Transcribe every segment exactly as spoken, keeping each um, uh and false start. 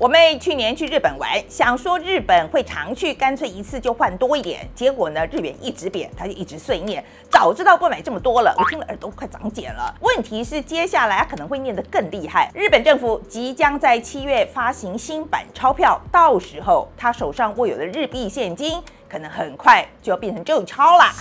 我妹去年去日本玩，想说日本会常去，干脆一次就换多一点。结果呢，日元一直贬，她就一直碎念：早知道不买这么多了。我听了耳朵快长茧了。问题是，接下来她可能会念得更厉害。日本政府即将在七月发行新版钞票，到时候她手上握有的日币现金，可能很快就要变成旧钞啦。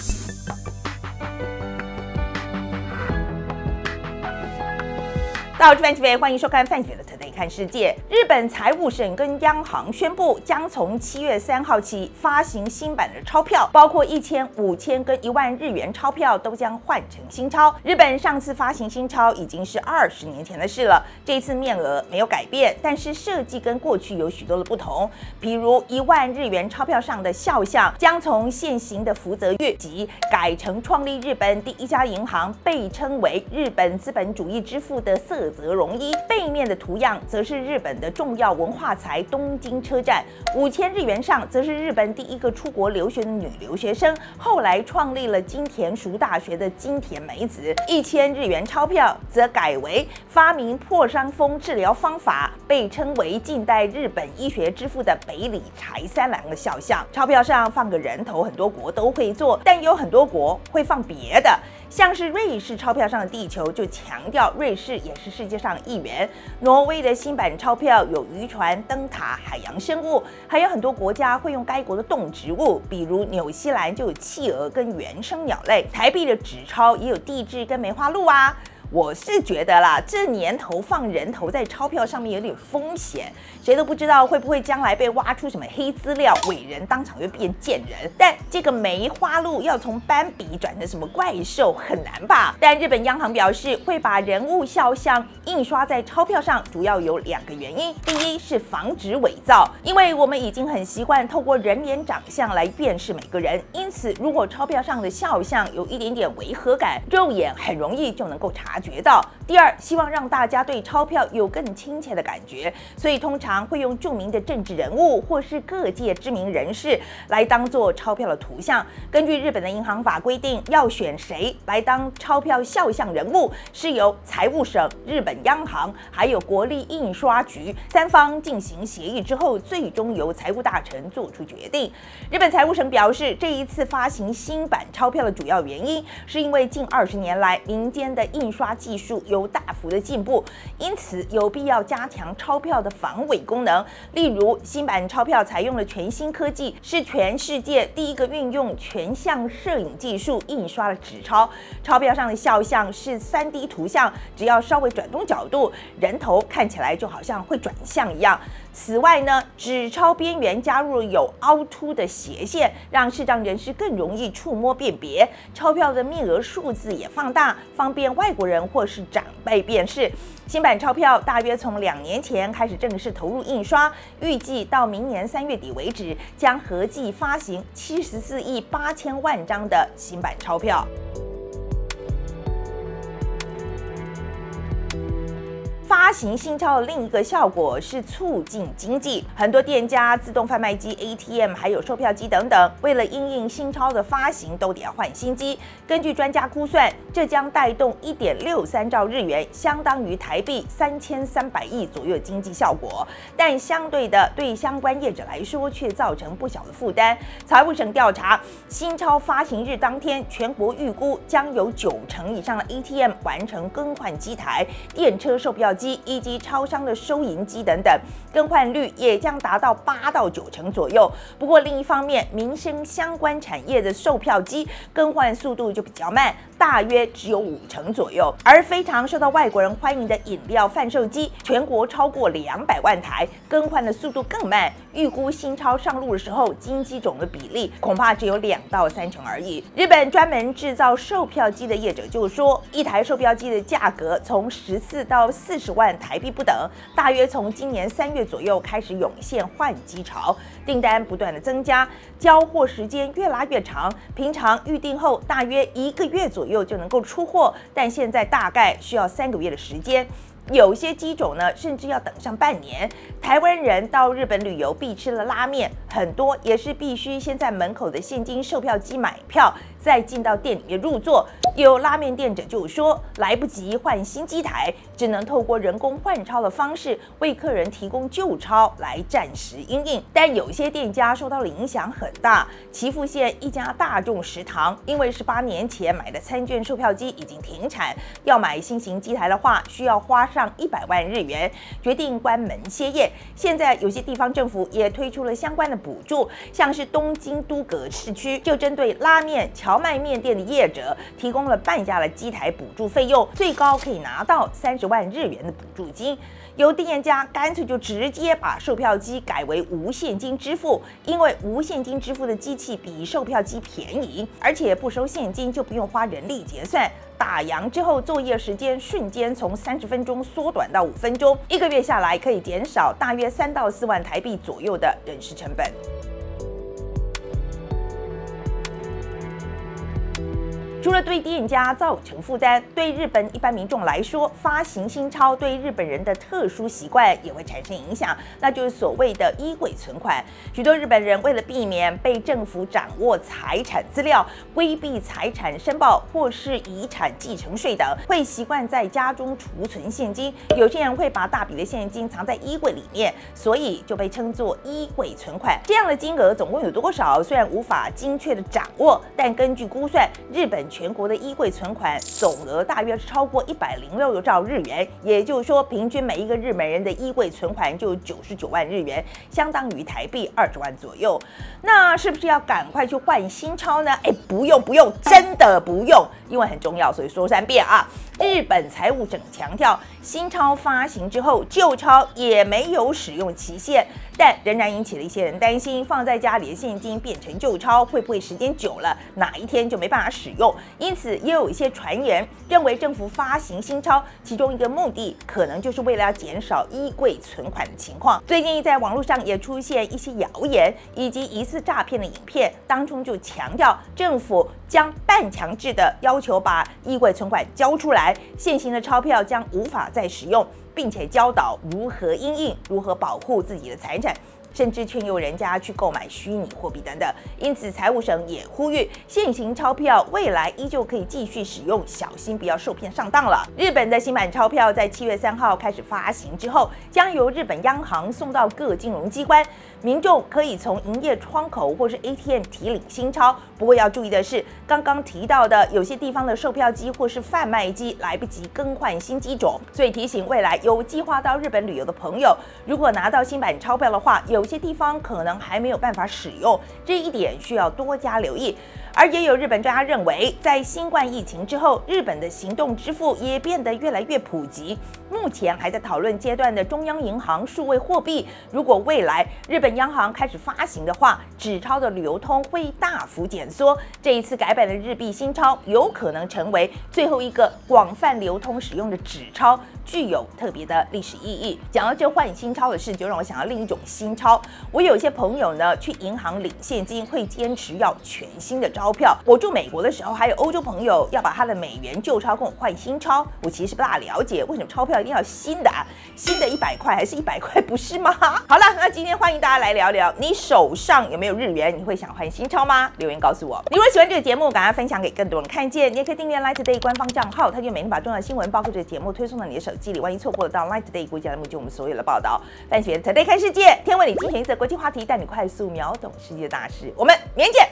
大家好，我是范琪斐，欢迎收看范琪斐的 Today 看世界。日本财务省跟央行宣布，将从七月三号起发行新版的钞票，包括一千、五千跟一万日元钞票都将换成新钞。日本上次发行新钞已经是二十年前的事了，这次面额没有改变，但是设计跟过去有许多的不同。比如一万日元钞票上的肖像将从现行的福泽谕吉改成创立日本第一家银行，被称为日本资本主义之父的色。 泽荣一背面的图样，则是日本的重要文化财东京车站；五千日元上，则是日本第一个出国留学的女留学生，后来创立了金田塾大学的金田美子；一千日元钞票则改为发明破伤风治疗方法，被称为近代日本医学之父的北里柴三郎的肖像。钞票上放个人头，很多国都会做，但有很多国会放别的。 像是瑞士钞票上的地球就强调瑞士也是世界上一员。挪威的新版钞票有渔船、灯塔、海洋生物，还有很多国家会用该国的动植物，比如纽西兰就有企鹅跟原生鸟类。台币的纸钞也有地质跟梅花鹿啊。 我是觉得啦，这年头放人头在钞票上面有点风险，谁都不知道会不会将来被挖出什么黑资料，伟人当场就变贱人。但这个梅花鹿要从斑比转成什么怪兽很难吧？但日本央行表示会把人物肖像印刷在钞票上，主要有两个原因：第一是防止伪造，因为我们已经很习惯透过人脸长相来辨识每个人，因此如果钞票上的肖像有一点点违和感，肉眼很容易就能够察觉。 觉到第二，希望让大家对钞票有更亲切的感觉，所以通常会用著名的政治人物或是各界知名人士来当做钞票的图像。根据日本的银行法规定，要选谁来当钞票肖像人物，是由财务省、日本央行还有国立印刷局三方进行协议之后，最终由财务大臣做出决定。日本财务省表示，这一次发行新版钞票的主要原因，是因为近二十年来民间的印刷 技术有大幅的进步，因此有必要加强钞票的防伪功能。例如，新版钞票采用了全新科技，是全世界第一个运用全像摄影技术印刷的纸钞。钞票上的肖像是 三 D 图像，只要稍微转动角度，人头看起来就好像会转向一样。 此外呢，纸钞边缘加入了有凹凸的斜线，让视障人士更容易触摸辨别。钞票的面额数字也放大，方便外国人或是长辈辨识。新版钞票大约从两年前开始正式投入印刷，预计到明年三月底为止，将合计发行七十四亿八千万张的新版钞票。 发行新钞的另一个效果是促进经济，很多店家、自动贩卖机、A T M 还有售票机等等，为了因应新钞的发行，都得要换新机。根据专家估算，这将带动 一点六三兆日元，相当于台币 三千三百亿左右的经济效果。但相对的，对相关业者来说却造成不小的负担。财务省调查，新钞发行日当天，全国预估将有九成以上的 A T M 完成更换机台、电车售票机 机以及超商的收银机等等，更换率也将达到八到九成左右。不过另一方面，民生相关产业的售票机更换速度就比较慢，大约只有五成左右。而非常受到外国人欢迎的饮料贩售机，全国超过两百万台，更换的速度更慢。预估新钞上路的时候，金鸡种的比例恐怕只有两到三成而已。日本专门制造售票机的业者就说，一台售票机的价格从十四到四十 万台币不等，大约从今年三月左右开始涌现换机潮，订单不断的增加，交货时间越拉越长。平常预定后大约一个月左右就能够出货，但现在大概需要三个月的时间。有些机种呢，甚至要等上半年。台湾人到日本旅游必吃的拉面，很多也是必须先在门口的现金售票机买票，再进到店里面入座。有拉面店者就说，来不及换新机台，只能透过人工换钞的方式为客人提供旧钞来暂时因应。但有些店家受到的影响很大。岐阜县一家大众食堂，因为十八年前买的餐券售票机已经停产，要买新型机台的话，需要花上。上一百万日元，决定关门歇业。现在有些地方政府也推出了相关的补助，像是东京都葛饰区就针对拉面、荞麦面店的业者提供了半价的机台补助费用，最高可以拿到三十万日元的补助金。有店家干脆就直接把售票机改为无现金支付，因为无现金支付的机器比售票机便宜，而且不收现金就不用花人力结算。打烊之后，作业时间瞬间从三十分钟缩短到五分钟，一个月下来可以减少大约三到四万台币左右的人事成本。除了对店家造成负担，对日本一般民众来说，发行新钞对日本人的特殊习惯也会产生影响，那就是所谓的衣柜存款。许多日本人为了避免被政府掌握财产资料、规避财产申报或是遗产继承税等，会习惯在家中储存现金。有些人会把大笔的现金藏在衣柜里面，所以就被称作衣柜存款。这样的金额总共有多少？虽然无法精确的掌握，但根据估算，日本全国的衣柜存款总额大约是超过一百零六兆日元，也就是说，平均每一个日本人的衣柜存款就有九十九万日元，相当于台币二十万左右。那是不是要赶快去换新钞呢？哎，不用不用，真的不用，因为很重要，所以说三遍啊。日本财务省强调，新钞发行之后，旧钞也没有使用期限，但仍然引起了一些人担心，放在家里的现金变成旧钞，会不会时间久了，哪一天就没办法使用？因此，也有一些传言认为政府发行新钞，其中一个目的可能就是为了要减少衣柜存款的情况。最近在网络上也出现一些谣言以及疑似诈骗的影片，当中就强调政府将半强制的要求把衣柜存款交出来，现行的钞票将无法再使用，并且教导如何因应、如何保护自己的财产。甚至劝诱人家去购买虚拟货币等等，因此财务省也呼吁，现行钞票未来依旧可以继续使用，小心不要受骗上当了。日本的新版钞票在七月三号开始发行之后，将由日本央行送到各金融机关，民众可以从营业窗口或是 A T M 提领新钞。不过要注意的是，刚刚提到的有些地方的售票机或是贩卖机来不及更换新机种，所以提醒未来有计划到日本旅游的朋友，如果拿到新版钞票的话，有有些地方可能还没有办法使用，这一点需要多加留意。而也有日本专家认为，在新冠疫情之后，日本的行动支付也变得越来越普及。目前还在讨论阶段的中央银行数位货币，如果未来日本央行开始发行的话，纸钞的流通会大幅减缩。这一次改版的日币新钞有可能成为最后一个广泛流通使用的纸钞，具有特别的历史意义。讲到这换新钞的事，就让我想到另一种新钞。我有些朋友呢，去银行领现金会坚持要全新的钞票。我住美国的时候，还有欧洲朋友要把他的美元旧钞跟我换新钞，我其实不大了解为什么钞票一定要新的啊，新的一百块还是一百块，不是吗？好了，那今天欢迎大家来聊聊，你手上有没有日元？你会想换新钞吗？留言告诉我。你如果喜欢这个节目，赶快分享给更多人看见。你也可以订阅 Light Today 官方账号，它就每天把重要新闻包括这个节目推送到你的手机里。万一错过了到 Light Today 国际栏目，就我们所有的报道。但喜欢 Today 看世界，天为你精选一则国际话题，带你快速秒懂世界大事。我们明天见。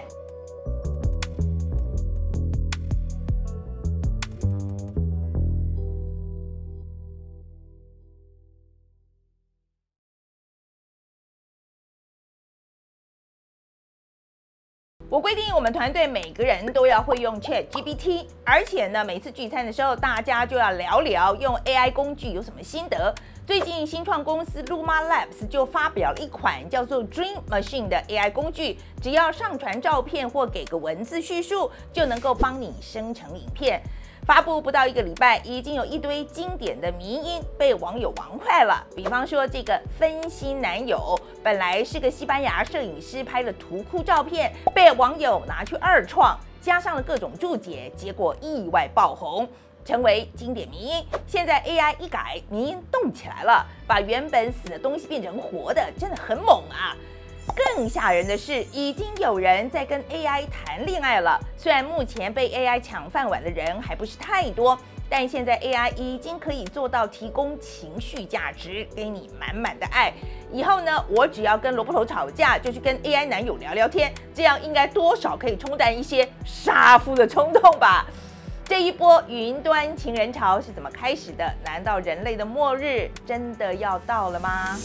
我规定我们团队每个人都要会用 Chat G P T， 而且呢，每次聚餐的时候，大家就要聊聊用 A I 工具有什么心得。最近新创公司 Luma Labs 就发表了一款叫做 Dream Machine 的 A I 工具，只要上传照片或给个文字叙述，就能够帮你生成影片。发布不到一个礼拜，已经有一堆经典的迷因被网友玩坏了。比方说，这个分析男友本来是个西班牙摄影师拍的图库照片，被网友拿去二创，加上了各种注解，结果意外爆红。成为经典迷因。现在 A I 一改，迷因动起来了，把原本死的东西变成活的，真的很猛啊！更吓人的是，已经有人在跟 A I 谈恋爱了。虽然目前被 A I 抢饭碗的人还不是太多，但现在 A I 已经可以做到提供情绪价值，给你满满的爱。以后呢，我只要跟萝卜头吵架，就去跟 A I 男友聊聊天，这样应该多少可以冲淡一些杀夫的冲动吧。这一波云端情人潮是怎么开始的？难道人类的末日真的要到了吗？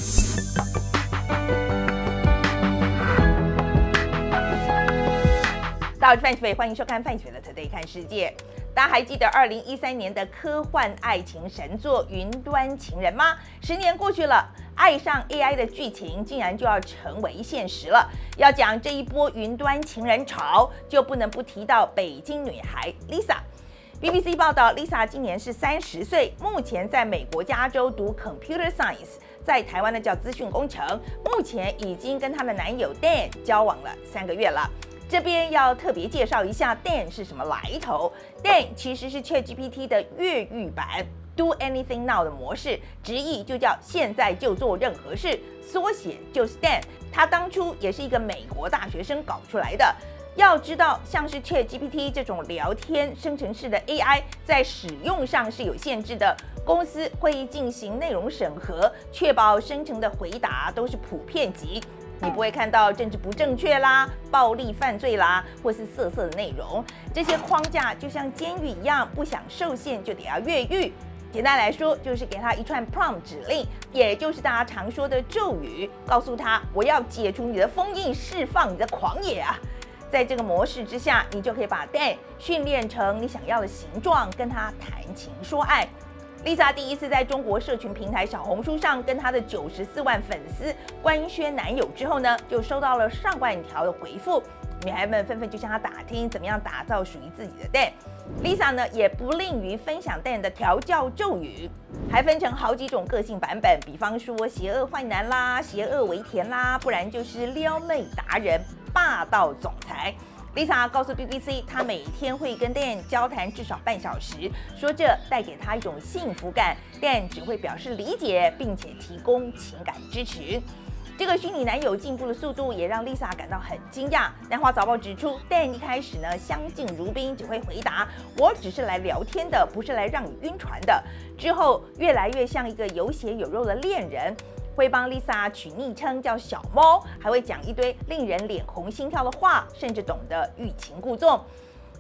大家好，我是范琪斐，欢迎收看范琪斐的 Today 看世界。大家还记得二零一三年的科幻爱情神作《云端情人》吗？十年过去了，爱上 A I 的剧情竟然就要成为现实了。要讲这一波云端情人潮，就不能不提到北京女孩 Lisa。B B C 报道 ，Lisa 今年是三十岁，目前在美国加州读 Computer Science， 在台湾呢叫资讯工程。目前已经跟她的男友 Dan 交往了三个月了。这边要特别介绍一下 Dan 是什么来头。Dan 其实是 ChatGPT 的越狱版 ，Do Anything Now 的模式，直译就叫现在就做任何事，缩写就是 Dan。他当初也是一个美国大学生搞出来的。要知道，像是 ChatGPT 这种聊天生成式的 A I， 在使用上是有限制的。公司会进行内容审核，确保生成的回答都是普遍级。你不会看到政治不正确啦、暴力犯罪啦，或是色色的内容。这些框架就像监狱一样，不想受限就得要越狱。简单来说，就是给他一串 prompt 指令，也就是大家常说的咒语，告诉他我要解除你的封印，释放你的狂野啊！在这个模式之下，你就可以把 Dan 训练成你想要的形状，跟他谈情说爱。Lisa 第一次在中国社群平台小红书上跟她的九十四万粉丝官宣男友之后呢，就收到了上万条的回复，女孩们纷纷就向她打听怎么样打造属于自己的 Dan。Lisa 呢也不吝于分享 Dan 的调教咒语，还分成好几种个性版本，比方说邪恶坏男啦、邪恶维田啦，不然就是撩妹达人、霸道总裁。Lisa 告诉 B B C， 她每天会跟 Dan 交谈至少半小时，说这带给她一种幸福感。Dan 只会表示理解，并且提供情感支持。这个虚拟男友进步的速度也让 Lisa 感到很惊讶。南华早报指出 ，Dan 一开始呢相敬如宾，只会回答“我只是来聊天的，不是来让你晕船的”。之后越来越像一个有血有肉的恋人。会帮 Lisa 取昵称叫小猫，还会讲一堆令人脸红心跳的话，甚至懂得欲擒故纵。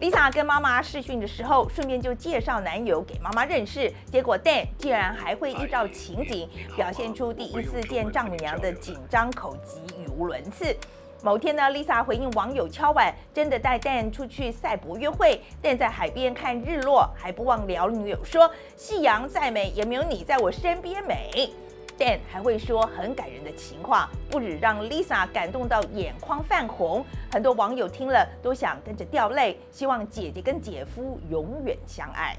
Lisa 跟妈妈视讯的时候，顺便就介绍男友给妈妈认识，结果 Dan 竟然还会依照情景表现出第一次见丈母娘的紧张口急语无伦次。某天呢 ，Lisa 回应网友敲碗，真的带 Dan 出去赛博约会。Dan 在海边看日落，还不忘聊女友说：“夕阳再美，也没有你在我身边美。”Dan 还会说很感人的情话，不止让 Lisa 感动到眼眶泛红，很多网友听了都想跟着掉泪，希望姐姐跟姐夫永远相爱。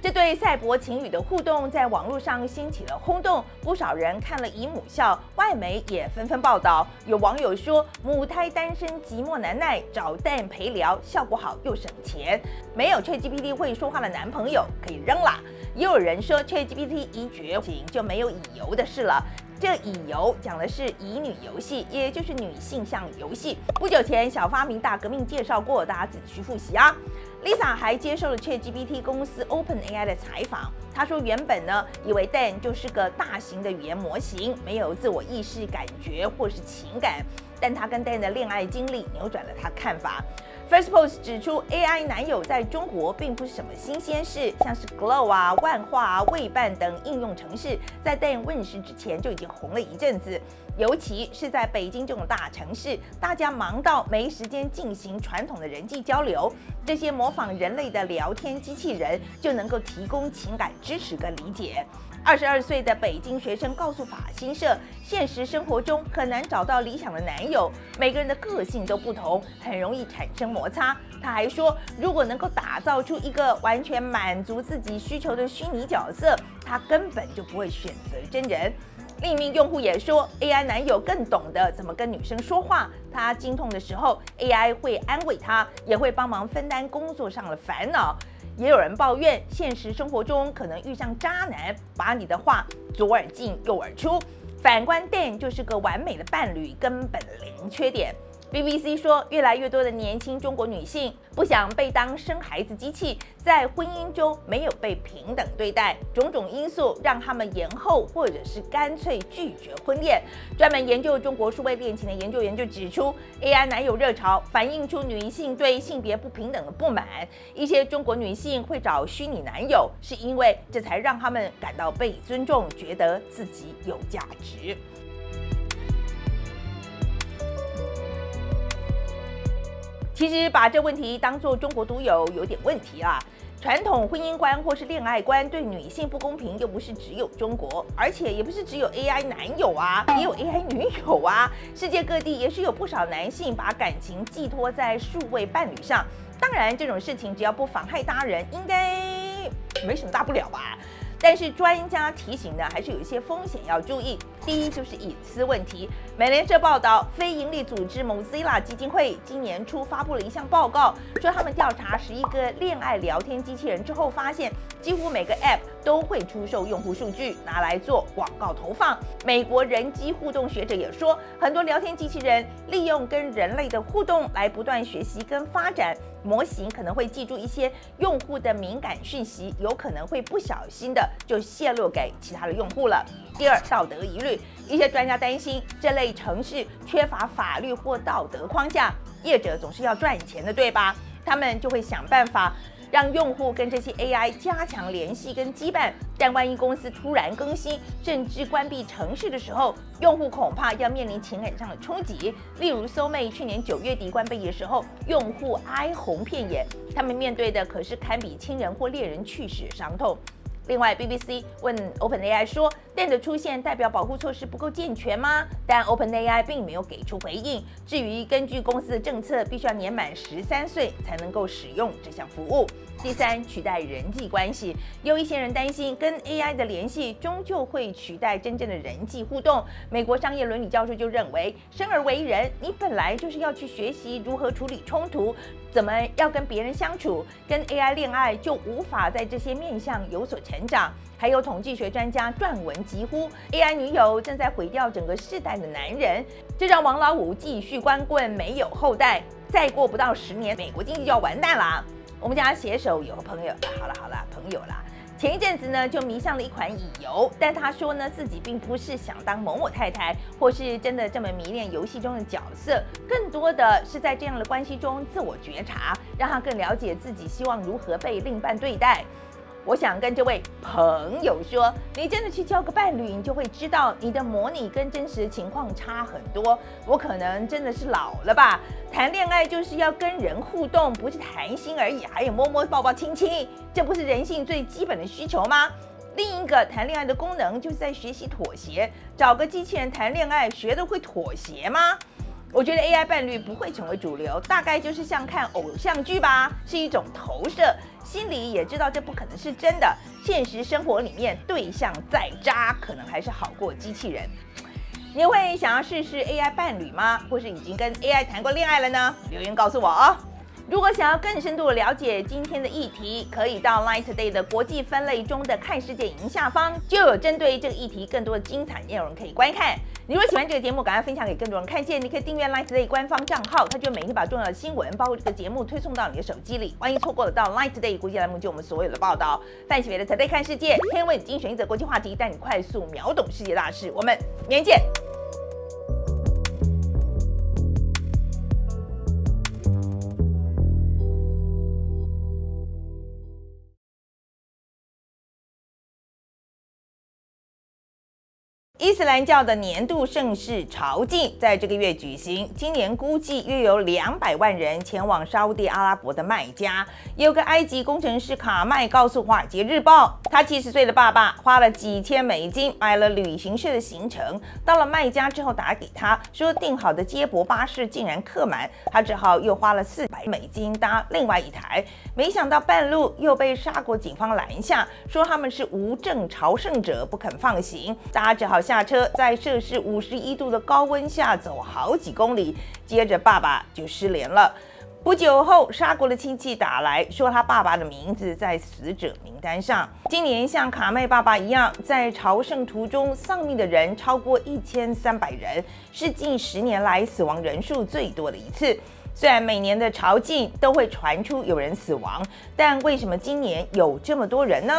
这对赛博情侣的互动在网络上掀起了轰动，不少人看了姨母笑，外媒也纷纷报道。有网友说，母胎单身寂寞难耐，找 Dan 陪聊，效果好又省钱。没有 ChatGPT 会说话的男朋友可以扔啦。也有人说 ChatGPT 一绝就没有乙游的事了。这乙游讲的是乙女游戏，也就是女性向游戏。不久前小发明大革命介绍过，大家自己去复习啊。Lisa 还接受了 ChatGPT 公司 OpenAI 的采访，她说原本呢以为 Dan 就是个大型的语言模型，没有自我意识、感觉或是情感，但她跟 Dan 的恋爱经历扭转了她看法。Firstpost 指出 ，A I 男友在中国并不是什么新鲜事，像是 Glow 啊、万化啊、未办等应用程式，在 Dan 问世之前就已经红了一阵子。尤其是在北京这种大城市，大家忙到没时间进行传统的人际交流，这些模仿人类的聊天机器人就能够提供情感支持跟理解。二十二岁的北京学生告诉法新社，现实生活中很难找到理想的男友，每个人的个性都不同，很容易产生摩擦。他还说，如果能够打造出一个完全满足自己需求的虚拟角色，他根本就不会选择真人。另一名用户也说 ，A I 男友更懂得怎么跟女生说话。他经痛的时候 ，A I 会安慰他，也会帮忙分担工作上的烦恼。也有人抱怨，现实生活中可能遇上渣男，把你的话左耳进右耳出。反观 Dan 就是个完美的伴侣，根本零缺点。B B C 说，越来越多的年轻中国女性不想被当生孩子机器，在婚姻中没有被平等对待，种种因素让她们延后或者是干脆拒绝婚恋。专门研究中国数位恋情的研究员就指出 ，A I 男友热潮反映出女性对性别不平等的不满。一些中国女性会找虚拟男友，是因为这才让她们感到被尊重，觉得自己有价值。其实把这问题当作中国独有有点问题啦。传统婚姻观或是恋爱观对女性不公平，又不是只有中国，而且也不是只有 A I 男友啊，也有 A I 女友啊。世界各地也是有不少男性把感情寄托在数位伴侣上。当然，这种事情只要不妨害他人，应该没什么大不了吧。但是专家提醒呢，还是有一些风险要注意。第一就是隐私问题。美联社报道，非营利组织 Mozilla 基金会今年初发布了一项报告，说他们调查十一个恋爱聊天机器人之后，发现几乎每个 App 都会出售用户数据，拿来做广告投放。美国人机互动学者也说，很多聊天机器人利用跟人类的互动来不断学习跟发展。模型可能会记住一些用户的敏感讯息，有可能会不小心的就泄露给其他的用户了。第二，道德疑虑，一些专家担心这类程式缺乏法律或道德框架。业者总是要赚钱的，对吧？他们就会想办法让用户跟这些 A I 加强联系跟羁绊。但万一公司突然更新，甚至关闭程式的时候，用户恐怕要面临情感上的冲击。例如 搜妹 去年九月底关闭的时候，用户哀鸿遍野，他们面对的可是堪比亲人或恋人去世的伤痛。另外 ，B B C 问 OpenAI 说 ，Dan 的出现代表保护措施不够健全吗？但 OpenAI 并没有给出回应。至于根据公司的政策，必须要年满十三岁才能够使用这项服务。第三，取代人际关系，有一些人担心跟 A I 的联系终究会取代真正的人际互动。美国商业伦理教授就认为，生而为人，你本来就是要去学习如何处理冲突，怎么要跟别人相处，跟 A I 恋爱就无法在这些面向有所成长。成长，还有统计学专家撰文疾呼 ，A I 女友正在毁掉整个世代的男人，这让王老五继续光棍，没有后代。再过不到十年，美国经济就要完蛋啦。我们家携手有朋友，好了好了，朋友啦。前一阵子呢，就迷上了一款乙游，但他说呢，自己并不是想当某某太太，或是真的这么迷恋游戏中的角色，更多的是在这样的关系中自我觉察，让他更了解自己希望如何被另一半对待。我想跟这位朋友说，你真的去交个伴侣，你就会知道你的模拟跟真实情况差很多。我可能真的是老了吧，谈恋爱就是要跟人互动，不是谈心而已，还有摸摸、抱抱、亲亲，这不是人性最基本的需求吗？另一个谈恋爱的功能就是在学习妥协，找个机器人谈恋爱，学得会妥协吗？我觉得 A I 伴侣不会成为主流，大概就是像看偶像剧吧，是一种投射，心里也知道这不可能是真的。现实生活里面，对象再渣，可能还是好过机器人。你会想要试试 A I 伴侣吗？或是已经跟 A I 谈过恋爱了呢？留言告诉我哦。如果想要更深度了解今天的议题，可以到 LINE TODAY 的国际分类中的看世界营下方，就有针对这个议题更多的精彩内容可以观看。你如果喜欢这个节目，赶快分享给更多人看见。你可以订阅 LINE TODAY 官方账号，它就每天把重要的新闻，包括这个节目推送到你的手机里。万一错过了，到 LINE TODAY 国际栏目就有我们所有的报道。范喜伟的 TODAY 看世界，天文精选一则国际话题，带你快速秒懂世界大事。我们明天见。伊斯兰教的年度盛事朝觐在这个月举行，今年估计约有两百万人前往沙地阿拉伯的麦加。有个埃及工程师卡麦告诉《华尔街日报》，他七十岁的爸爸花了几千美金买了旅行社的行程，到了麦加之后打给他说订好的接驳巴士竟然客满，他只好又花了四百美金搭另外一台，没想到半路又被沙国警方拦下，说他们是无证朝圣者，不肯放行，大家只好下车在摄氏五十一度的高温下走好几公里，接着爸爸就失联了。不久后，沙国的亲戚打来说，他爸爸的名字在死者名单上。今年像卡麦爸爸一样，在朝圣途中丧命的人超过一千三百人，是近十年来死亡人数最多的一次。虽然每年的朝觐都会传出有人死亡，但为什么今年有这么多人呢？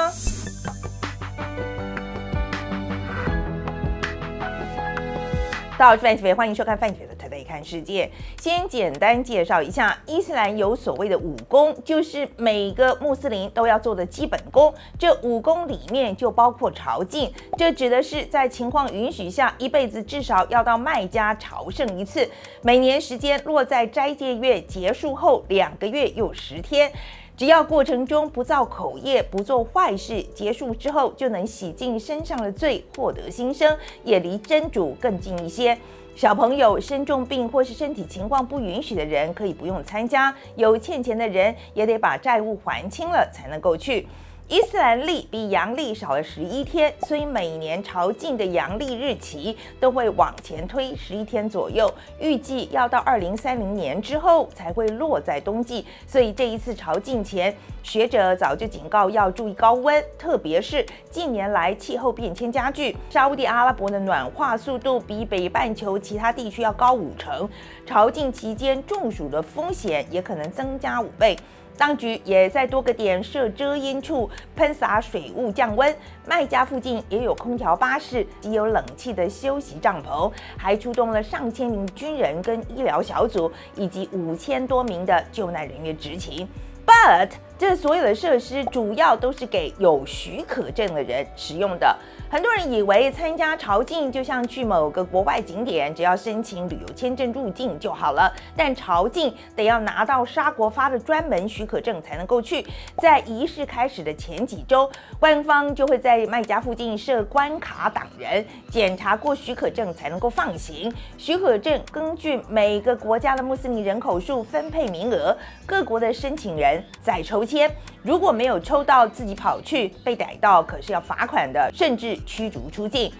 大家好，我是范琪斐，欢迎收看范琪斐的 Today 看世界。先简单介绍一下，伊斯兰有所谓的五功，就是每个穆斯林都要做的基本功。这五功里面就包括朝觐，这指的是在情况允许下，一辈子至少要到麦加朝圣一次。每年时间落在斋戒月结束后两个月又十天。 只要过程中不造口业，不做坏事，结束之后就能洗净身上的罪，获得新生，也离真主更近一些。小朋友、生重病或是身体情况不允许的人，可以不用参加；有欠钱的人，也得把债务还清了才能够去。 伊斯兰历比阳历少了十一天，所以每年朝觐的阳历日期都会往前推十一天左右，预计要到二零三零年之后才会落在冬季。所以这一次朝觐前，学者早就警告要注意高温，特别是近年来气候变迁加剧，沙烏地阿拉伯的暖化速度比北半球其他地区要高五成，朝觐期间中暑的风险也可能增加五倍。 当局也在多个点设遮阴处，喷洒水雾降温。麦加附近也有空调巴士及有冷气的休息帐篷，还出动了上千名军人跟医疗小组，以及五千多名的救难人员执勤。But 这所有的设施主要都是给有许可证的人使用的。很多人以为参加朝觐就像去某个国外景点，只要申请旅游签证入境就好了。但朝觐得要拿到沙国发的专门许可证才能够去。在仪式开始的前几周，官方就会在麦加附近设关卡挡人，检查过许可证才能够放行。许可证根据每个国家的穆斯林人口数分配名额，各国的申请人。 再抽签，如果没有抽到，自己跑去被逮到，可是要罚款的，甚至驱逐出境。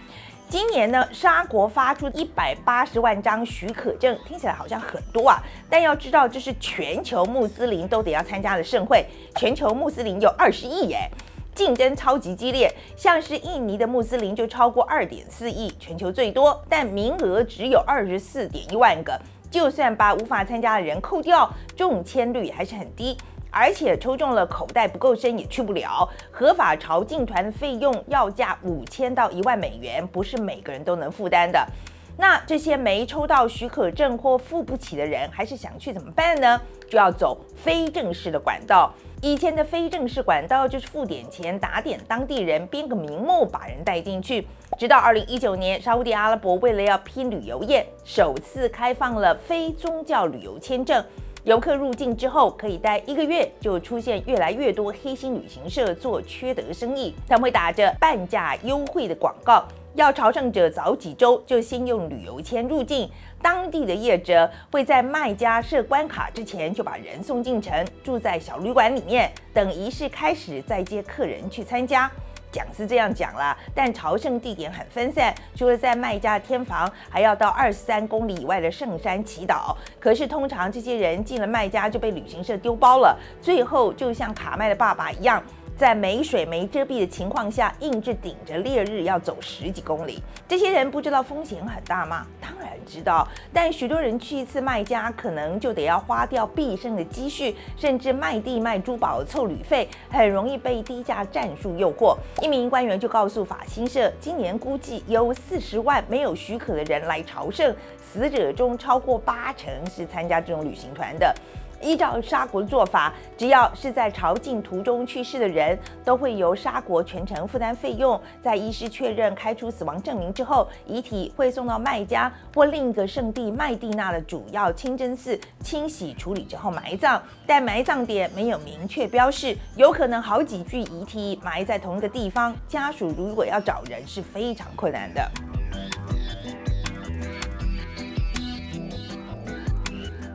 今年呢，沙国发出一百八十万张许可证，听起来好像很多啊，但要知道这是全球穆斯林都得要参加的盛会，全球穆斯林有二十亿耶。 竞争超级激烈，像是印尼的穆斯林就超过 二点四亿，全球最多，但名额只有 二十四点一万个。就算把无法参加的人扣掉，中签率还是很低。 而且抽中了，口袋不够深也去不了。合法朝觐团的费用要价五千到一万美元，不是每个人都能负担的。那这些没抽到许可证或付不起的人，还是想去怎么办呢？就要走非正式的管道。以前的非正式管道就是付点钱，打点当地人，编个名目把人带进去。直到二零一九年，沙烏地阿拉伯为了要拼旅游业，首次开放了非宗教旅游签证。 游客入境之后，可以待一个月，就出现越来越多黑心旅行社做缺德生意。他们会打着半价优惠的广告，要朝圣者早几周就先用旅游签入境。当地的业者会在卖家设关卡之前就把人送进城，住在小旅馆里面，等仪式开始再接客人去参加。 讲是这样讲啦，但朝圣地点很分散，除了在麦加天房，还要到二十三公里以外的圣山祈祷。可是通常这些人进了麦加就被旅行社丢包了，最后就像卡麦的爸爸一样，在没水没遮蔽的情况下，硬是顶着烈日要走十几公里。这些人不知道风险很大吗？当然知道，但许多人去一次麦加，可能就得要花掉毕生的积蓄，甚至卖地卖珠宝凑旅费，很容易被低价战术诱惑。 一名官员就告诉法新社，今年估计有四十万没有许可的人来朝圣，死者中超过八成是参加这种旅行团的。依照沙国的做法，只要是在朝觐途中去世的人，都会由沙国全程负担费用。在医师确认开出死亡证明之后，遗体会送到麦加或另一个圣地麦地那的主要清真寺清洗处理之后埋葬，但埋葬点没有明确标示，有可能好几具遗体埋在同一个地方，家属如果要找人是非常困难的。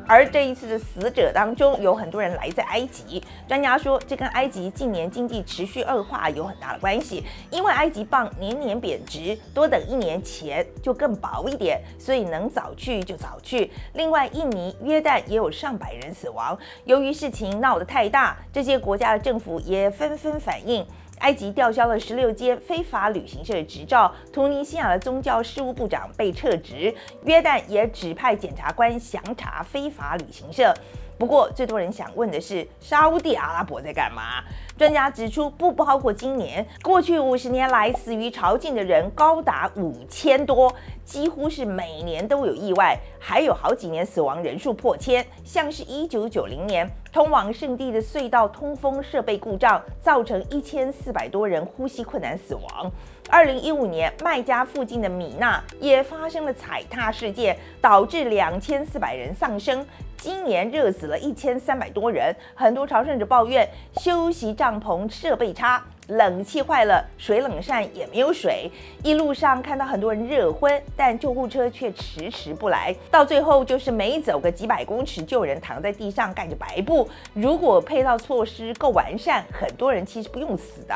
而这一次的死者当中，有很多人来自埃及。专家说，这跟埃及近年经济持续恶化有很大的关系，因为埃及镑年年贬值，多等一年钱就更薄一点，所以能早去就早去。另外，印尼、约旦也有上百人死亡。由于事情闹得太大，这些国家的政府也纷纷反映。 埃及吊销了十六间非法旅行社的执照，突尼西亚的宗教事务部长被撤职，约旦也指派检察官详查非法旅行社。不过，最多人想问的是，沙烏地阿拉伯在干嘛？专家指出，不包括今年，过去五十年来死于朝觐的人高达五千多，几乎是每年都有意外，还有好几年死亡人数破千，像是一九九零年。 通往圣地的隧道通风设备故障，造成一千四百多人呼吸困难死亡。二零一五年，麦加附近的米纳也发生了踩踏事件，导致两千四百人丧生。今年热死了一千三百多人，很多朝圣者抱怨休息帐篷设备差。 冷气坏了，水冷扇也没有水，一路上看到很多人热昏，但救护车却迟迟不来，到最后就是每走个几百公尺就有人躺在地上盖着白布。如果配套措施够完善，很多人其实不用死的。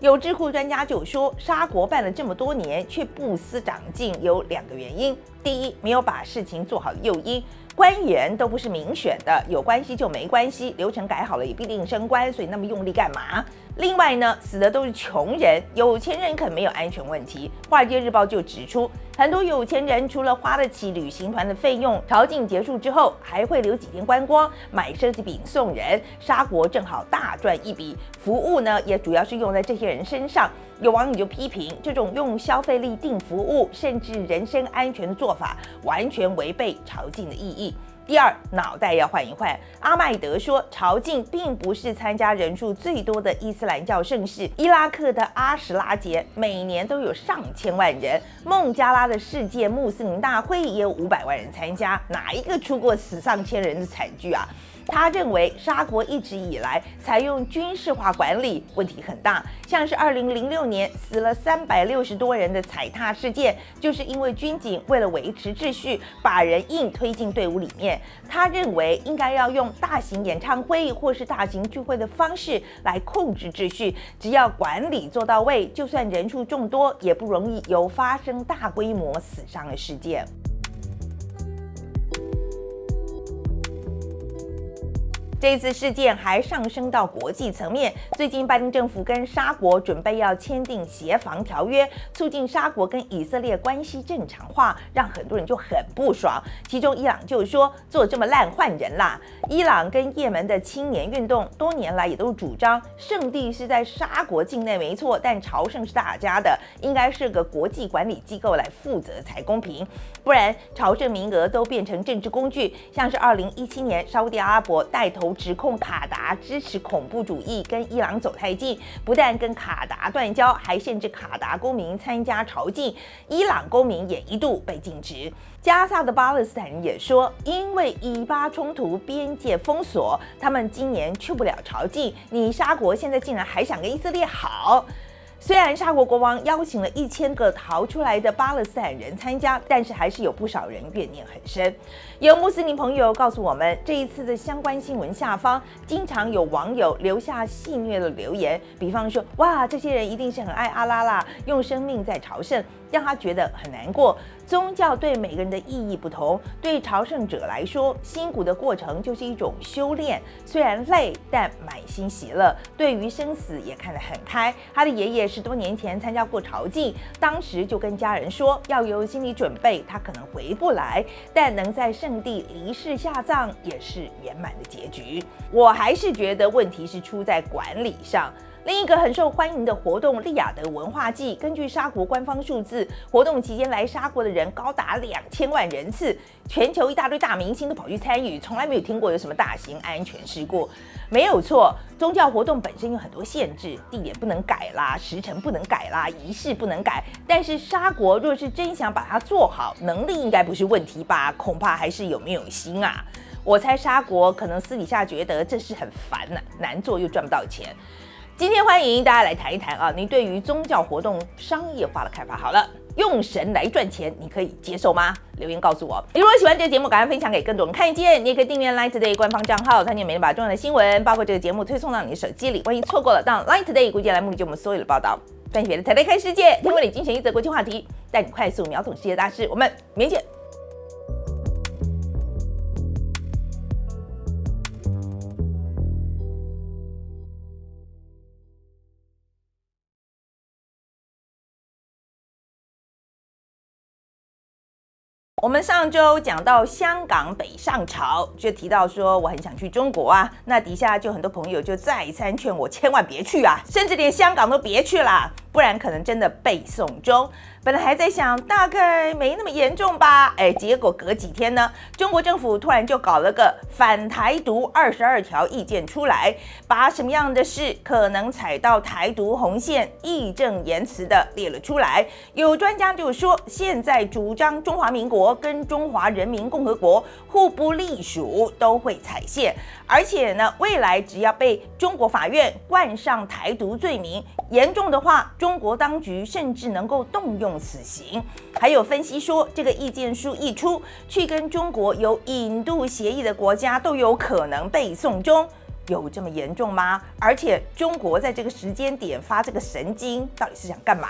有智库专家就说，沙国办了这么多年却不思长进，有两个原因：第一，没有把事情做好的诱因。 官员都不是民选的，有关系就没关系，流程改好了也必定升官，所以那么用力干嘛？另外呢，死的都是穷人，有钱人可没有安全问题。华尔街日报就指出，很多有钱人除了花得起旅行团的费用，朝觐结束之后还会留几天观光，买奢侈品送人。沙国正好大赚一笔，服务呢也主要是用在这些人身上。有网友就批评，这种用消费力定服务，甚至人身安全的做法，完全违背朝觐的意义。 第二，脑袋要换一换。阿麦德说，朝觐并不是参加人数最多的伊斯兰教盛事。伊拉克的阿什拉节每年都有上千万人，孟加拉的世界穆斯林大会也有五百万人参加，哪一个出过死上千人的惨剧啊？ 他认为沙国一直以来采用军事化管理，问题很大。像是二零零六年死了三百六十多人的踩踏事件，就是因为军警为了维持秩序，把人硬推进队伍里面。他认为应该要用大型演唱会或是大型聚会的方式来控制秩序，只要管理做到位，就算人数众多，也不容易有发生大规模死伤的事件。 这次事件还上升到国际层面。最近，拜登政府跟沙国准备要签订协防条约，促进沙国跟以色列关系正常化，让很多人就很不爽。其中，伊朗就说做这么烂换人啦。伊朗跟也门的青年运动多年来也都主张，圣地是在沙国境内没错，但朝圣是大家的，应该是个国际管理机构来负责才公平，不然朝圣名额都变成政治工具。像是二零一七年，沙特阿拉伯带头。 指控卡达支持恐怖主义，跟伊朗走太近，不但跟卡达断交，还限制卡达公民参加朝觐，伊朗公民也一度被禁止。加萨的巴勒斯坦人也说，因为以巴冲突边界封锁，他们今年去不了朝觐。你沙国现在竟然还想跟以色列好？ 虽然沙国国王邀请了一千个逃出来的巴勒斯坦人参加，但是还是有不少人怨念很深。有穆斯林朋友告诉我们，这一次的相关新闻下方经常有网友留下戏谑的留言，比方说：“哇，这些人一定是很爱阿拉啦，用生命在朝圣。” 让他觉得很难过。宗教对每个人的意义不同，对朝圣者来说，辛苦的过程就是一种修炼，虽然累，但满心喜乐。对于生死也看得很开。他的爷爷十多年前参加过朝觐，当时就跟家人说要有心理准备，他可能回不来，但能在圣地离世下葬也是圆满的结局。我还是觉得问题是出在管理上。 另一个很受欢迎的活动——利雅得文化季，根据沙国官方数字，活动期间来沙国的人高达两千万人次，全球一大堆大明星都跑去参与，从来没有听过有什么大型安全事故。没有错，宗教活动本身有很多限制，地点不能改啦，时辰不能改啦，仪式不能改。但是沙国若是真想把它做好，能力应该不是问题吧？恐怕还是有没有心啊。 我猜沙国可能私底下觉得这事很烦呐、啊，难做又赚不到钱。今天欢迎大家来谈一谈啊，您对于宗教活动商业化的看法。好了，用神来赚钱，你可以接受吗？留言告诉我。你如果喜欢这个节目，赶快分享给更多人看见。你也可以订阅 Light Today 官方账号，它里面每天把重要的新闻，包括这个节目推送到你的手机里。万一错过了，到 Light Today 国际栏目里就我们所有的报道。专业的台台看世界，听为你精选一则国际话题，带你快速秒懂世界大事。我们明天见。我们上周讲到香港北上潮，就提到说我很想去中国啊，那底下就很多朋友就再三劝我千万别去啊，甚至连香港都别去啦，不然可能真的被送终。本来还在想大概没那么严重吧，哎，结果隔几天呢，中国政府突然就搞了个反台独二十二条意见出来，把什么样的事可能踩到台独红线，义正言辞的列了出来。有专家就说，现在主张中华民国跟中华人民共和国互不隶属都会踩线，而且呢，未来只要被中国法院冠上台独罪名，严重的话，中国当局甚至能够动用死刑。还有分析说，这个意见书一出，去跟中国有引渡协议的国家都有可能被送终。有这么严重吗？而且中国在这个时间点发这个神经，到底是想干嘛？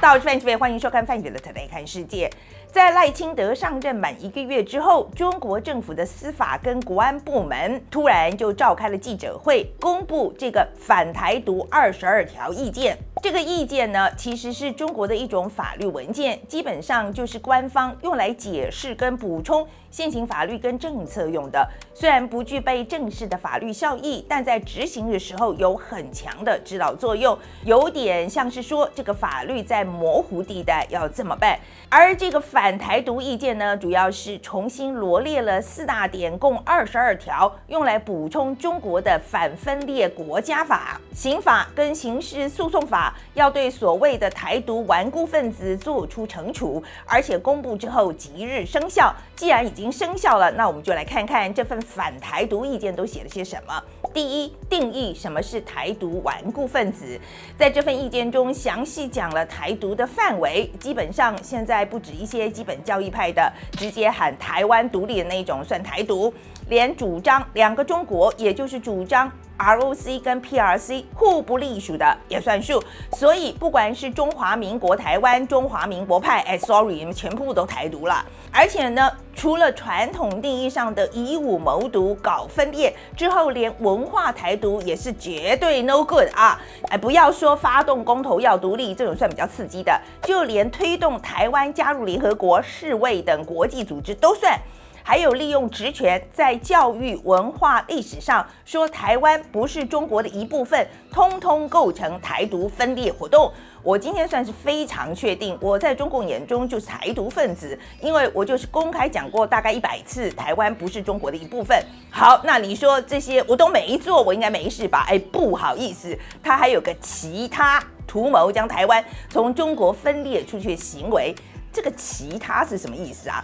到范姐，欢迎收看范姐的《Today 看世界》。在赖清德上任满一个月之后，中国政府的司法跟国安部门突然就召开了记者会，公布这个反台独二十二条意见。这个意见呢，其实是中国的一种法律文件，基本上就是官方用来解释跟补充现行法律跟政策用的。虽然不具备正式的法律效益，但在执行的时候有很强的指导作用，有点像是说这个法律在模糊地带要这么办。而这个反台独意见呢，主要是重新罗列了四大点，共二十二条，用来补充中国的反分裂国家法、刑法跟刑事诉讼法。要对所谓的台独顽固分子做出惩处，而且公布之后即日生效。既然已经生效了，那我们就来看看这份反台独意见都写了些什么。第一，定义什么是台独顽固分子。在这份意见中详细讲了台独的范围，基本上现在不止一些基本教义派的直接喊台湾独立的那种算台独，连主张两个中国，也就是主张R O C 跟 P R C 互不隶属的也算数，所以不管是中华民国台湾、中华民国派，哎 ，sorry， 你们全部都台独了。而且呢，除了传统定义上的以武谋独、搞分裂之后，连文化台独也是绝对 no good 啊！哎，不要说发动公投要独立这种算比较刺激的，就连推动台湾加入联合国、世卫等国际组织都算。还有利用职权在教育、文化、历史上说台湾不是中国的一部分，通通构成台独分裂活动。我今天算是非常确定，我在中共眼中就是台独分子，因为我就是公开讲过大概一百次，台湾不是中国的一部分。好，那你说这些我都没做，我应该没事吧？哎，不好意思，他还有个其他图谋将台湾从中国分裂出去的行为。这个其他是什么意思啊？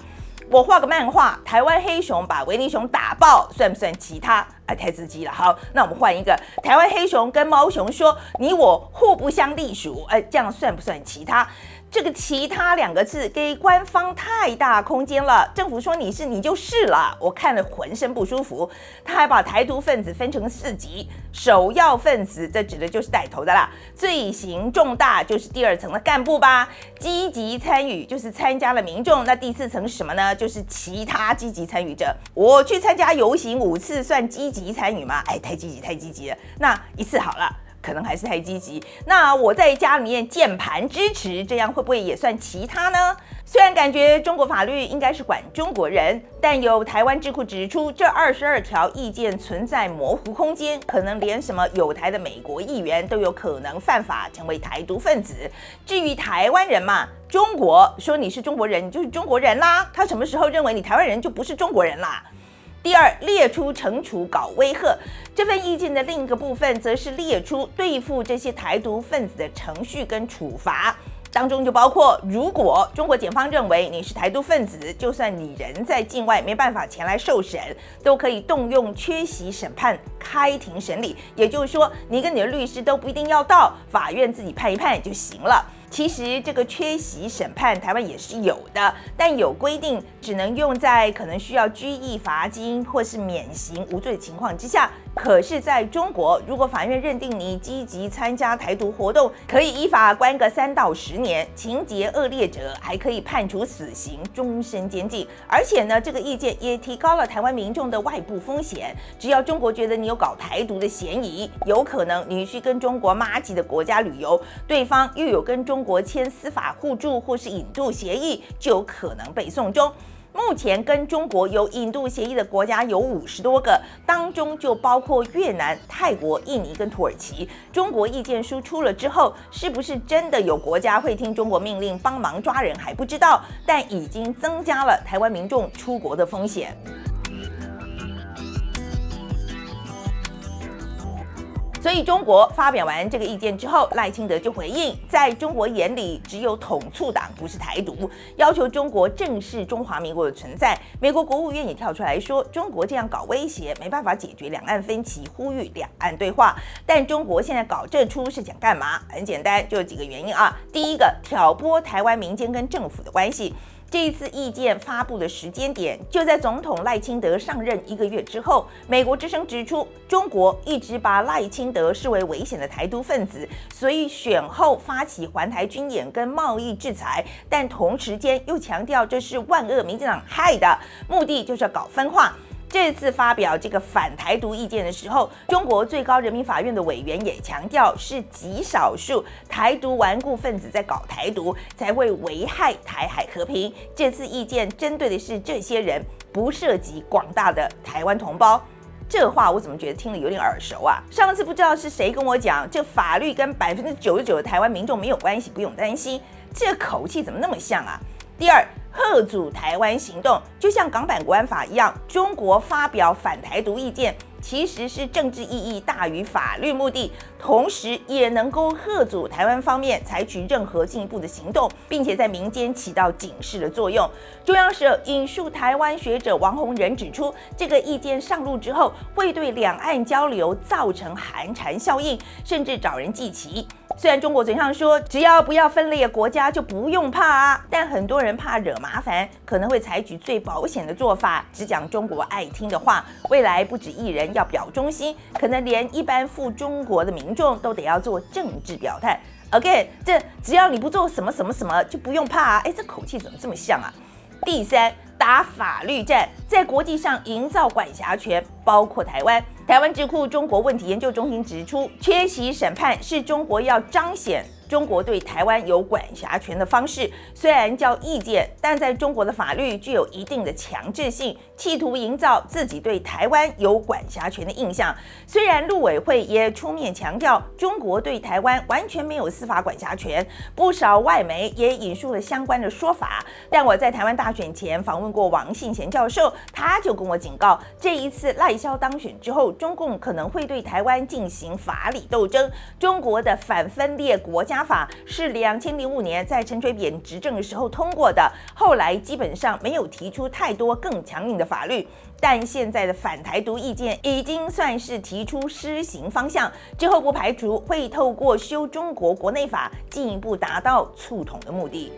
我画个漫画，台湾黑熊把维尼熊打爆，算不算其他？哎，太刺激了。好，那我们换一个，台湾黑熊跟猫熊说你我互不相隶属，哎，这样算不算其他？这个其他两个字给官方太大空间了，政府说你是你就是了，我看了浑身不舒服。他还把台独分子分成四级，首要分子，这指的就是带头的啦，罪行重大就是第二层的干部吧，积极参与就是参加了民众，那第四层是什么呢？就是其他积极参与者。我去参加游行五次算积极参与吗？哎，太积极太积极了，那一次好了。可能还是太积极。那我在家里面键盘支持，这样会不会也算其他呢？虽然感觉中国法律应该是管中国人，但有台湾智库指出，这二十二条意见存在模糊空间，可能连什么有台的美国议员都有可能犯法成为台独分子。至于台湾人嘛，中国说你是中国人，你就是中国人啦。他什么时候认为你台湾人就不是中国人啦？第二，列出惩处搞威吓。这份意见的另一个部分，则是列出对付这些台独分子的程序跟处罚。当中就包括，如果中国检方认为你是台独分子，就算你人在境外没办法前来受审，都可以动用缺席审判开庭审理，也就是说，你跟你的律师都不一定要到，法院自己判一判就行了。 其实这个缺席审判，台湾也是有的，但有规定只能用在可能需要拘役、罚金或是免刑无罪的情况之下。可是，在中国，如果法院认定你积极参加台独活动，可以依法关个三到十年，情节恶劣者还可以判处死刑、终身监禁。而且呢，这个意见也提高了台湾民众的外部风险。只要中国觉得你有搞台独的嫌疑，有可能你去跟中国麻吉的国家旅游，对方又有跟中 国签司法互助或是引渡协议，就有可能被送中。目前跟中国有引渡协议的国家有五十多个，当中就包括越南、泰国、印尼跟土耳其。中国意见书出了之后，是不是真的有国家会听中国命令帮忙抓人还不知道，但已经增加了台湾民众出国的风险。 所以，中国发表完这个意见之后，赖清德就回应，在中国眼里，只有统促党不是台独，要求中国正视中华民国的存在。美国国务院也跳出来说，中国这样搞威胁，没办法解决两岸分歧，呼吁两岸对话。但中国现在搞这出是想干嘛？很简单，就有几个原因啊。第一个，挑拨台湾民间跟政府的关系。 这一次意见发布的时间点，就在总统赖清德上任一个月之后。美国之声指出，中国一直把赖清德视为危险的台独分子，所以选后发起环台军演跟贸易制裁，但同时间又强调这是万恶民进党害的，目的就是要搞分化。 这次发表这个反台独意见的时候，中国最高人民法院的委员也强调，是极少数台独顽固分子在搞台独，才会危害台海和平。这次意见针对的是这些人，不涉及广大的台湾同胞。 这话我怎么觉得听了有点耳熟啊？上次不知道是谁跟我讲，这法律跟百分之九十九的台湾民众没有关系，不用担心。这口气怎么那么像啊？第二，嚇阻台湾行动，就像港版国安法一样，中国发表反台独意见，其实是政治意义大于法律目的，同时也能够嚇阻台湾方面采取任何进一步的行动，并且在民间起到警示的作用。 中央社引述台湾学者王洪仁指出，这个意见上路之后，会对两岸交流造成寒蝉效应，甚至找人祭旗。虽然中国嘴上说只要不要分裂国家就不用怕啊，但很多人怕惹麻烦，可能会采取最保险的做法，只讲中国爱听的话。未来不止一人要表忠心，可能连一般赴中国的民众都得要做政治表态。again， 这只要你不做什么什么什么就不用怕啊！哎，这口气怎么这么像啊？ 第三，打法律战，在国际上营造管辖权，包括台湾。台湾智库中国问题研究中心指出，缺席审判是中国要彰显中国对台湾有管辖权的方式。虽然叫意见，但在中国的法律具有一定的强制性，企图营造自己对台湾有管辖权的印象。虽然陆委会也出面强调，中国对台湾完全没有司法管辖权，不少外媒也引述了相关的说法。 但我在台湾大选前访问过王信贤教授，他就跟我警告，这一次赖萧当选之后，中共可能会对台湾进行法理斗争。中国的反分裂国家法是二零零五年在陈水扁执政的时候通过的，后来基本上没有提出太多更强硬的法律。 但现在的反台独意见已经算是提出施行方向，之后不排除会透过修中国国内法，进一步达到促统的目的。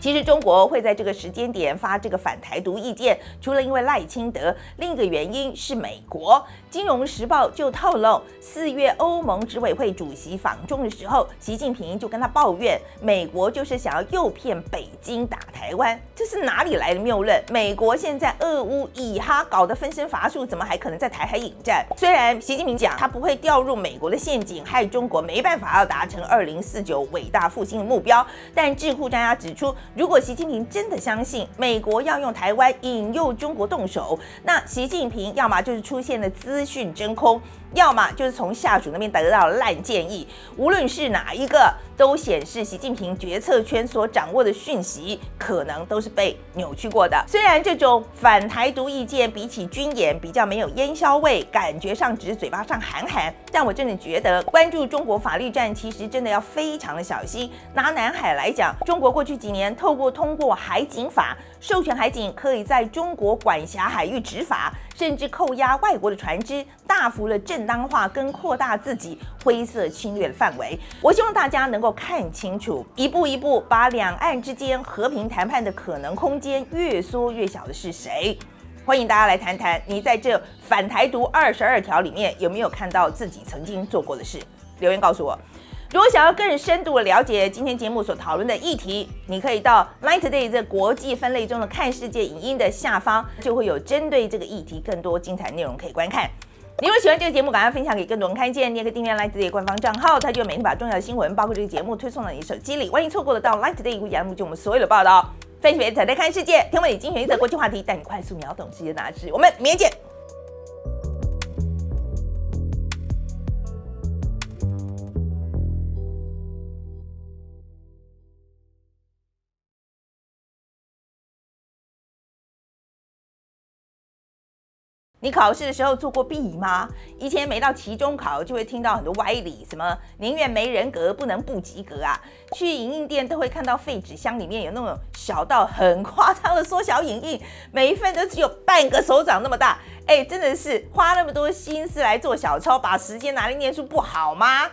其实中国会在这个时间点发这个反台独意见，除了因为赖清德，另一个原因是美国。《金融时报》就透露，四月欧盟执委会主席访中的时候，习近平就跟他抱怨，美国就是想要诱骗北京打台湾，这是哪里来的谬论？美国现在俄乌以哈搞得分身乏术，怎么还可能在台海引战？虽然习近平讲他不会掉入美国的陷阱，害中国没办法要达成二零四九伟大复兴的目标，但智库专家指出。 如果习近平真的相信美国要用台湾引诱中国动手，那习近平要么就是出现了资资讯真空，要么就是从下属那边得到烂建议。无论是哪一个，都显示习近平决策圈所掌握的讯息，可能都是被扭曲过的。虽然这种反台独意见比起军演比较没有烟硝味，感觉上只是嘴巴上喊喊，但我真的觉得关注中国法律战，其实真的要非常的小心。拿南海来讲，中国过去几年透过通过海警法，授权海警可以在中国管辖海域执法，甚至扣押外国的船只，大幅的正当化跟扩大自己灰色侵略的范围。我希望大家能够看清楚，一步一步把两岸之间和平谈判的可能空间越缩越小的是谁？欢迎大家来谈谈，你在这反台独二十二条里面有没有看到自己曾经做过的事？留言告诉我。如果想要更深度的了解今天节目所讨论的议题，你可以到 LINE TODAY 这国际分类中的看世界影音的下方，就会有针对这个议题更多精彩内容可以观看。你如果喜欢这个节目，赶快分享给更多人看见。你也可以订阅 LINE TODAY 官方账号，它就会每天把重要的新闻，包括这个节目推送到你手机里。万一错过了，到 LINE TODAY 会栏目就我们所有的报道，分析全彩看世界，听闻你精选一则国际话题，带你快速秒懂世界大事。我们明天见。你考试的时候做过弊吗？以前每到期中考就会听到很多歪理，什么宁愿没人格不能不及格啊。去影印店都会看到废纸箱里面有那种小到很夸张的缩小影印，每一份都只有半个手掌那么大。哎，真的是花那么多心思来做小抄，把时间拿来念书不好吗？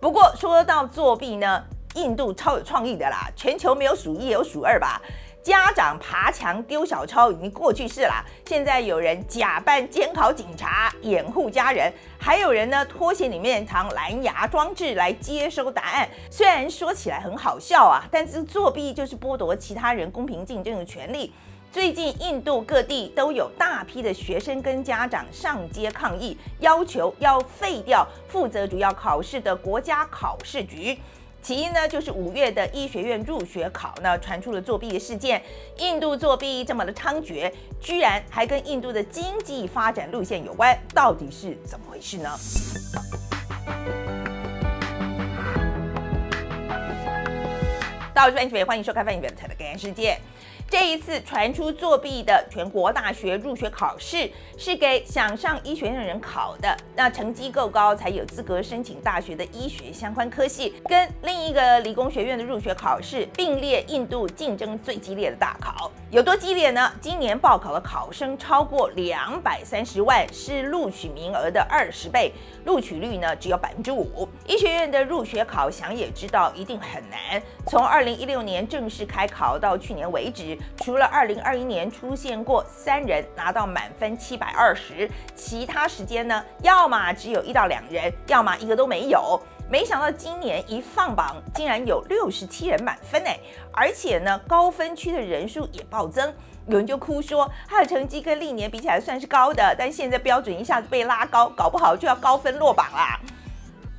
不过说到作弊呢，印度超有创意的啦，全球没有数一也有数二吧。家长爬墙丢小抄已经过去式啦，现在有人假扮监考警察掩护家人，还有人呢拖鞋里面藏蓝牙装置来接收答案。虽然说起来很好笑啊，但是作弊就是剥夺其他人公平竞争的权利。最近印度各地都有大批的学生跟家长上街抗议，要求要废掉负责主要考试的国家考试局。其一呢，就是五月的医学院入学考呢，传出了作弊的事件。印度作弊这么的猖獗，居然还跟印度的经济发展路线有关，到底是怎么回事呢？大家好，我是范，欢迎收看《范范范的感恩世界》。这一次传出作弊的全国大学入学考试是给想上医学院的人考的，那成绩够高才有资格申请大学的医学相关科系，跟另一个理工学院的入学考试并列印度竞争最激烈的大考。有多激烈呢？今年报考的考生超过两百三十万，是录取名额的二十倍，录取率呢只有百分之五。医学院的入学考，想也知道一定很难。从二零一六年正式开考到去年为止。除了二零二一年出现过三人拿到满分七百二十，其他时间呢，要么只有一到两人，要么一个都没有。没想到今年一放榜，竟然有六十七人满分哎！而且呢，高分区的人数也暴增。有人就哭说，他的成绩跟历年比起来算是高的，但现在标准一下子被拉高，搞不好就要高分落榜啦。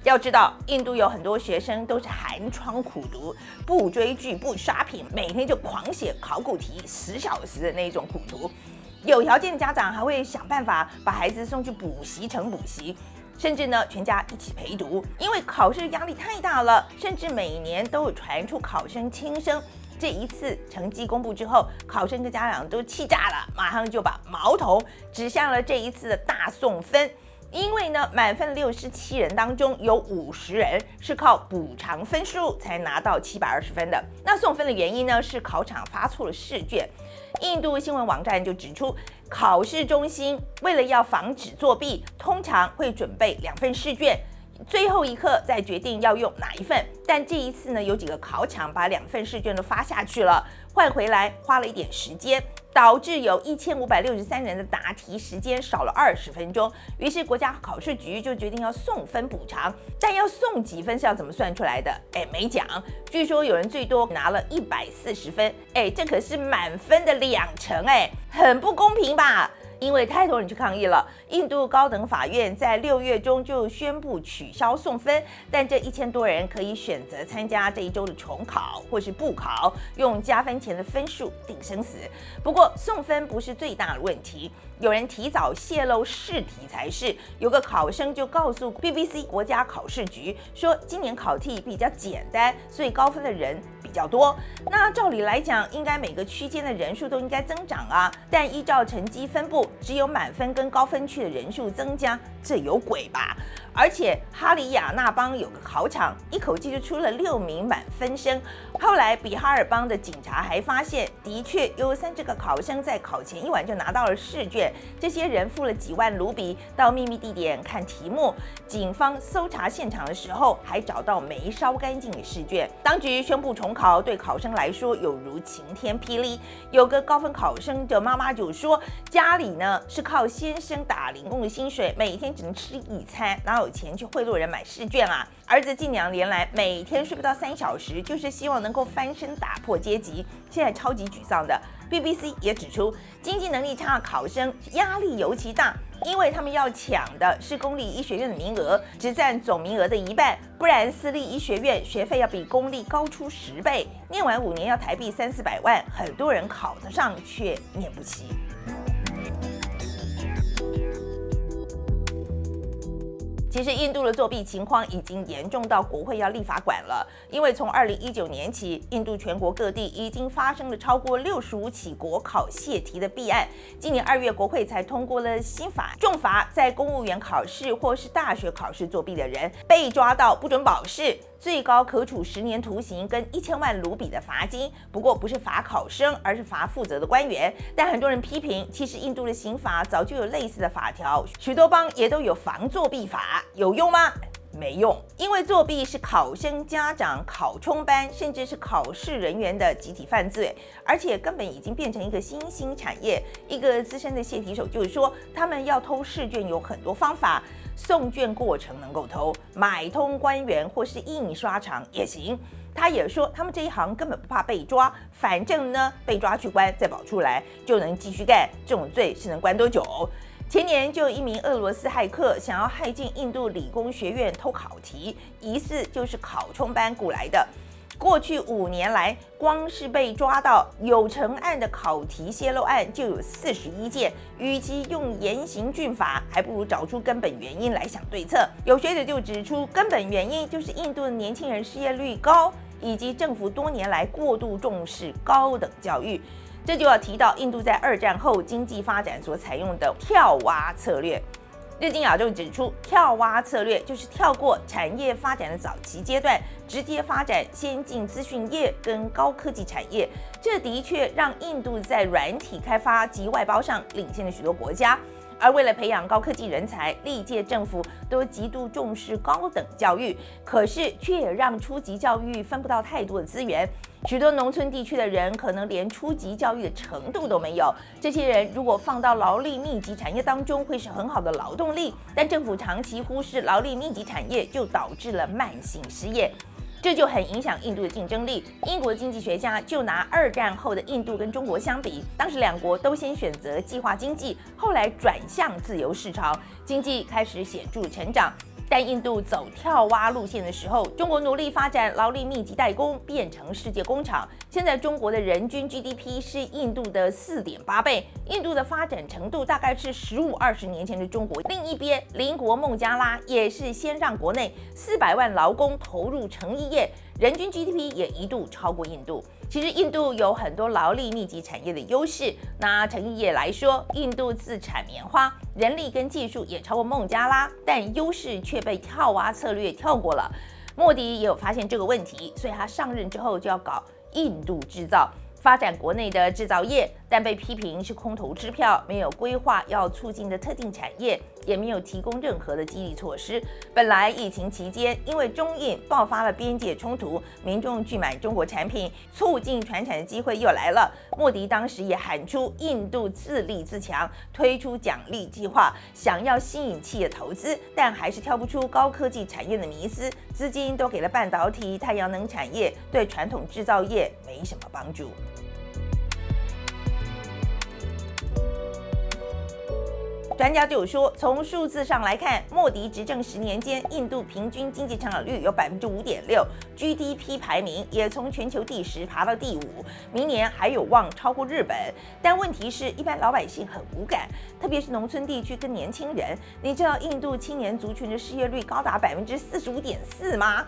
要知道，印度有很多学生都是寒窗苦读，不追剧不刷屏，每天就狂写考古题，十小时的那种苦读。有条件的家长还会想办法把孩子送去补习城补习，甚至呢全家一起陪读，因为考试压力太大了。甚至每年都有传出考生轻生。这一次成绩公布之后，考生跟家长都气炸了，马上就把矛头指向了这一次的大送分。因为呢，满分六十七人当中有五十人是靠补偿分数才拿到七百二十分的。那送分的原因呢，是考场发错了试卷。印度新闻网站就指出，考试中心为了要防止作弊，通常会准备两份试卷，最后一刻再决定要用哪一份。但这一次呢，有几个考场把两份试卷都发下去了，换回来花了一点时间。导致有一千五百六十三人的答题时间少了二十分钟，于是国家考试局就决定要送分补偿，但要送几分是要怎么算出来的？哎，没讲。据说有人最多拿了一百四十分，哎，这可是满分的两成，哎，很不公平吧？因为太多人去抗议了，印度高等法院在六月中就宣布取消送分，但这一千多人可以选择参加这一周的重考或是不考，用加分前的分数定生死。不过送分不是最大的问题，有人提早泄露试题才是。有个考生就告诉 B B C 国家考试局说，今年考题比较简单，所以高分的人比较多。那照理来讲，应该每个区间的人数都应该增长啊，但依照成绩分布，只有满分跟高分区的人数增加，这有鬼吧？而且哈里亚纳邦有个考场，一口气就出了六名满分生。后来比哈尔邦的警察还发现，的确有三这个考生在考前一晚就拿到了试卷，这些人付了几万卢比到秘密地点看题目。警方搜查现场的时候，还找到没烧干净的试卷。当局宣布重考，对考生来说有如晴天霹雳。有个高分考生的妈妈就说，家里呢是靠先生打零工的薪水，每天只能吃一餐，哪有钱去贿赂人买试卷啊？儿子近两年来每天睡不到三小时，就是希望能够翻身打破阶级，现在超级沮丧的。B B C 也指出，经济能力差的考生压力尤其大，因为他们要抢的是公立医学院的名额，只占总名额的一半，不然私立医学院学费要比公立高出十倍，念完五年要台币三四百万，很多人考得上却念不起。其实印度的作弊情况已经严重到国会要立法管了，因为从二零一九年起，印度全国各地已经发生了超过六十五起国考泄题的弊案。今年二月，国会才通过了新法，重罚在公务员考试或是大学考试作弊的人，被抓到不准保释，最高可处十年徒刑跟一千万卢比的罚金。不过不是罚考生，而是罚负责的官员。但很多人批评，其实印度的刑法早就有类似的法条，许多邦也都有防作弊法。有用吗？没用，因为作弊是考生、家长、考冲班，甚至是考试人员的集体犯罪，而且根本已经变成一个新兴产业。一个资深的泄题手就是说，他们要偷试卷有很多方法，送卷过程能够偷，买通官员或是印刷厂也行。他也说，他们这一行根本不怕被抓，反正呢被抓去关，再保出来就能继续干。这种罪是能关多久？前年就有一名俄罗斯骇客想要骇进印度理工学院偷考题，疑似就是考冲班雇来的。过去五年来，光是被抓到有成案的考题泄露案就有四十一件。与其用严刑峻法，还不如找出根本原因来想对策。有学者就指出，根本原因就是印度的年轻人失业率高，以及政府多年来过度重视高等教育。这就要提到印度在二战后经济发展所采用的跳蛙策略。日经亚洲指出，跳蛙策略就是跳过产业发展的早期阶段，直接发展先进资讯业跟高科技产业。这的确让印度在软体开发及外包上领先了许多国家。而为了培养高科技人才，历届政府都极度重视高等教育，可是却也让初级教育分不到太多的资源。许多农村地区的人可能连初级教育的程度都没有，这些人如果放到劳力密集产业当中，会是很好的劳动力，但政府长期忽视劳力密集产业，就导致了慢性失业。这就很影响印度的竞争力。英国经济学家就拿二战后的印度跟中国相比，当时两国都先选择计划经济，后来转向自由市场，经济开始显著成长。但印度走跳蛙路线的时候，中国努力发展劳力密集代工，变成世界工厂。现在中国的人均 G D P 是印度的 四点八 倍，印度的发展程度大概是十五二十年前的中国。另一边，邻国孟加拉也是先让国内四百万劳工投入成衣业，人均 G D P 也一度超过印度。其实印度有很多劳力密集产业的优势，拿成衣业来说，印度自产棉花，人力跟技术也超过孟加拉，但优势却被跳蛙策略跳过了。莫迪也有发现这个问题，所以他上任之后就要搞印度制造，发展国内的制造业，但被批评是空头支票，没有规划要促进的特定产业，也没有提供任何的激励措施。本来疫情期间，因为中印爆发了边界冲突，民众拒买中国产品，促进传产的机会又来了。莫迪当时也喊出印度自立自强，推出奖励计划，想要吸引企业投资，但还是挑不出高科技产业的迷思，资金都给了半导体、太阳能产业，对传统制造业没什么帮助。专家就有说，从数字上来看，莫迪执政十年间，印度平均经济成长率有百分之五点六 ，G D P 排名也从全球第十爬到第五，明年还有望超过日本。但问题是，一般老百姓很无感，特别是农村地区跟年轻人。你知道印度青年族群的失业率高达百分之四十五点四吗？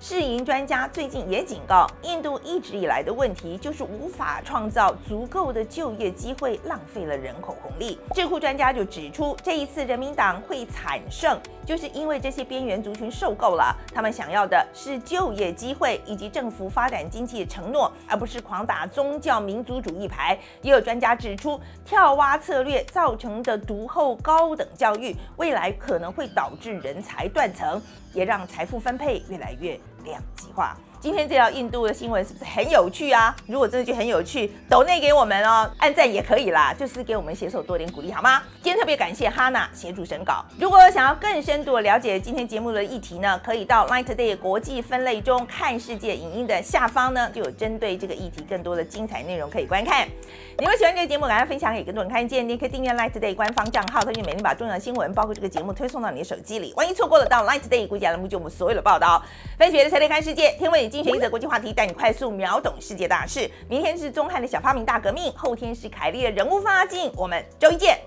世银专家最近也警告，印度一直以来的问题就是无法创造足够的就业机会，浪费了人口红利。智库专家就指出，这一次人民党会惨胜，就是因为这些边缘族群受够了，他们想要的是就业机会以及政府发展经济的承诺，而不是狂打宗教民族主义牌。也有专家指出，跳蛙策略造成的独厚高等教育，未来可能会导致人才断层，也让财富分配越来越 两极化。今天这条印度的新闻是不是很有趣啊？如果真的觉得很有趣，抖内给我们哦，按赞也可以啦，就是给我们写手多点鼓励好吗？今天特别感谢哈娜协助审稿。如果想要更深度的了解今天节目的议题呢，可以到 LINE TODAY 国际分类中看世界影音的下方呢，就有针对这个议题更多的精彩内容可以观看。你们喜欢这个节目，赶快分享给更多人看见。你也可以订阅 LINE TODAY 官方账号，它就每天把重要新闻，包括这个节目推送到你的手机里。万一错过了，到 LINE TODAY 国际栏目就我们所有的报道，分析才能看世界，天为你 精选一则国际话题，带你快速秒懂世界大事。明天是钟汉的小发明大革命，后天是凯莉的人物放大镜。我们周一见。